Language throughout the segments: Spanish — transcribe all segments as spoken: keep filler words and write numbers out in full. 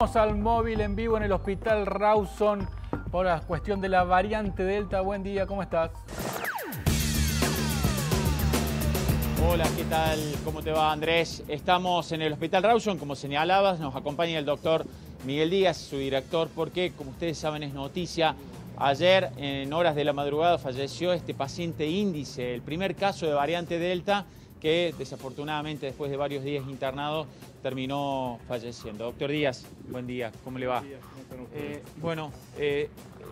Vamos al móvil en vivo en el Hospital Rawson por la cuestión de la variante Delta. Buen día, ¿cómo estás? Hola, ¿qué tal? ¿Cómo te va, Andrés? Estamos en el Hospital Rawson, como señalabas, nos acompaña el doctor Miguel Díaz, su director, porque, como ustedes saben, es noticia. Ayer, en horas de la madrugada, falleció este paciente índice, el primer caso de variante Delta, que desafortunadamente después de varios días internados terminó falleciendo. Doctor Díaz, buen día, ¿cómo le va? Eh, bueno, eh,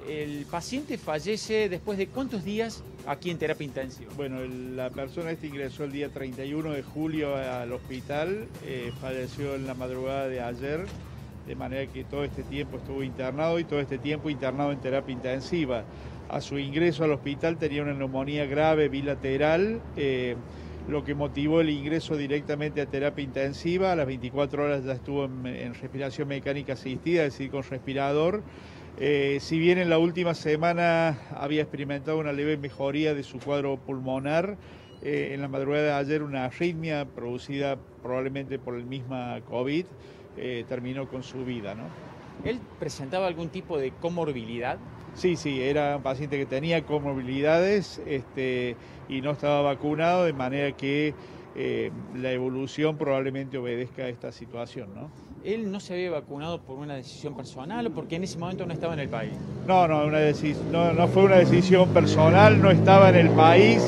el paciente fallece después de ¿cuántos días aquí en terapia intensiva? Bueno, la persona este ingresó el día treinta y uno de julio al hospital, eh, falleció en la madrugada de ayer, de manera que todo este tiempo estuvo internado y todo este tiempo internado en terapia intensiva. A su ingreso al hospital tenía una neumonía grave bilateral, eh, lo que motivó el ingreso directamente a terapia intensiva. A las veinticuatro horas ya estuvo en, en respiración mecánica asistida, es decir, con respirador. Eh, si bien en la última semana había experimentado una leve mejoría de su cuadro pulmonar, eh, en la madrugada de ayer una arritmia producida probablemente por el misma COVID eh, terminó con su vida, ¿no? ¿Él presentaba algún tipo de comorbilidad? Sí, sí, era un paciente que tenía comorbilidades este, y no estaba vacunado, de manera que eh, la evolución probablemente obedezca a esta situación, ¿no? ¿Él no se había vacunado por una decisión personal o porque en ese momento no estaba en el país? No, no, una no, no fue una decisión personal, no estaba en el país,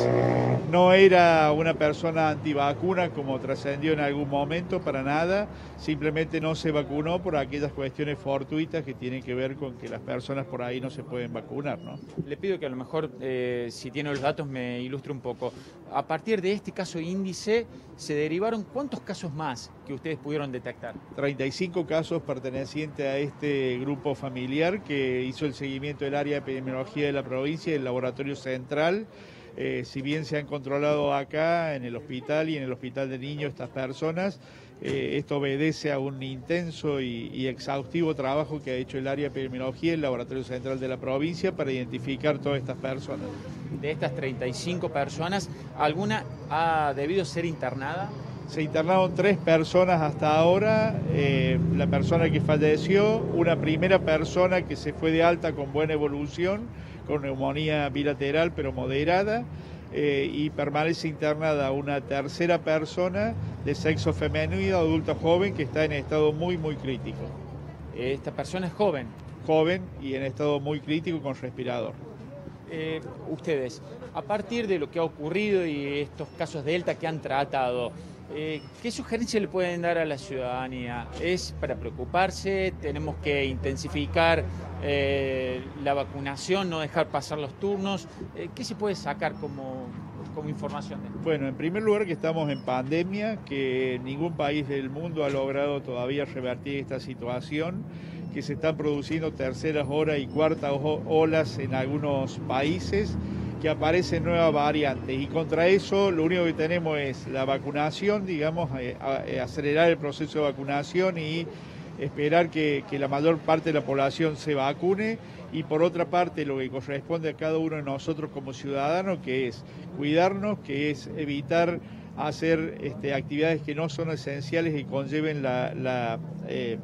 no era una persona antivacuna como trascendió en algún momento, para nada, simplemente no se vacunó por aquellas cuestiones fortuitas que tienen que ver con que las personas por ahí no se pueden vacunar, ¿no? Le pido que a lo mejor, eh, si tiene los datos, me ilustre un poco. A partir de este caso índice, ¿se derivaron cuántos casos más que ustedes pudieron detectar? treinta y cinco casos pertenecientes a este grupo familiar que hizo el seguimiento del área de epidemiología de la provincia y el laboratorio central. Eh, si bien se han controlado acá en el hospital y en el hospital de niños estas personas, eh, esto obedece a un intenso y, y exhaustivo trabajo que ha hecho el área de epidemiología y el laboratorio central de la provincia para identificar todas estas personas. De estas treinta y cinco personas, ¿alguna ha debido ser internada? Se internaron tres personas hasta ahora, eh, la persona que falleció, una primera persona que se fue de alta con buena evolución, con neumonía bilateral pero moderada, eh, y permanece internada una tercera persona de sexo femenino, adulta joven, que está en estado muy, muy crítico. ¿Esta persona es joven? Joven y en estado muy crítico con respirador. Eh, ustedes, a partir de lo que ha ocurrido y estos casos de Delta que han tratado, Eh, ¿qué sugerencias le pueden dar a la ciudadanía? ¿Es para preocuparse? ¿Tenemos que intensificar eh, la vacunación, no dejar pasar los turnos? Eh, ¿Qué se puede sacar como, como información? Bueno, en primer lugar que estamos en pandemia, que ningún país del mundo ha logrado todavía revertir esta situación, que se están produciendo terceras horas y cuartas olas en algunos países, que aparecen nuevas variantes, y contra eso lo único que tenemos es la vacunación, digamos, eh, eh, acelerar el proceso de vacunación y esperar que, que la mayor parte de la población se vacune, y por otra parte lo que corresponde a cada uno de nosotros como ciudadanos, que es cuidarnos, que es evitar hacer este, actividades que no son esenciales y conlleven la, la eh,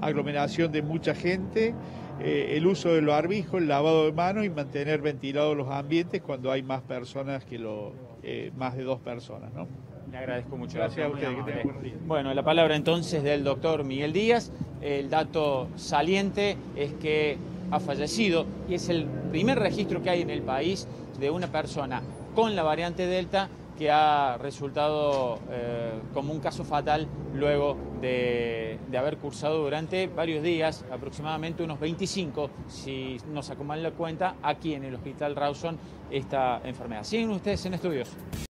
aglomeración de mucha gente, Eh, el uso de los barbijos, el lavado de manos y mantener ventilados los ambientes cuando hay más personas que lo, eh, más de dos personas, ¿no? Le agradezco mucho. Gracias, gracias a usted. Que bueno, la palabra entonces del doctor Miguel Díaz. El dato saliente es que ha fallecido y es el primer registro que hay en el país de una persona con la variante Delta que ha resultado eh, como un caso fatal luego de, de haber cursado durante varios días, aproximadamente unos veinticinco, si no saco mal la cuenta, aquí en el Hospital Rawson esta enfermedad. ¿Siguen ustedes en estudios?